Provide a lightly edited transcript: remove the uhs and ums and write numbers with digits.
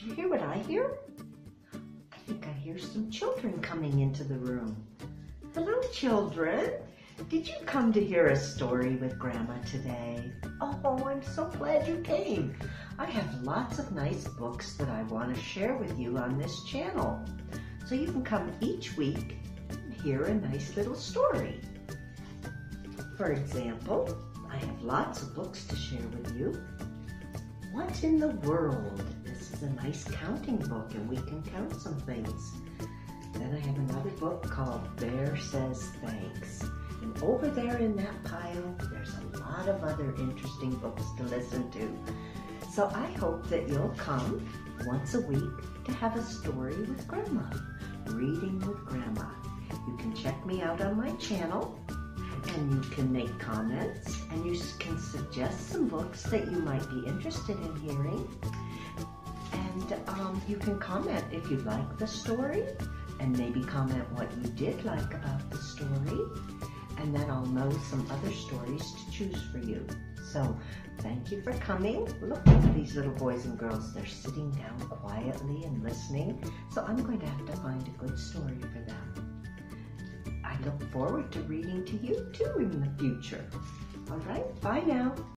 Do you hear what I hear? I think I hear some children coming into the room. Hello, children. Did you come to hear a story with Grandma today? Oh, I'm so glad you came. I have lots of nice books that I want to share with you on this channel. So you can come each week and hear a nice little story. For example, I have lots of books to share with you. What in the World? This is a nice counting book and we can count some things. Then I have another book called Bear Says Thanks. And over there in that pile, there's a lot of other interesting books to listen to. So I hope that you'll come once a week to have a story with Grandma, reading with Grandma. You can check me out on my channel, and you can make comments, and you can suggest some books that you might be interested in hearing. And you can comment if you like the story, and maybe comment what you did like about the story. And then I'll know some other stories to choose for you. So thank you for coming. Look at these little boys and girls. They're sitting down quietly and listening. So I'm going to have to find a good story for them. I look forward to reading to you too in the future. All right, bye now.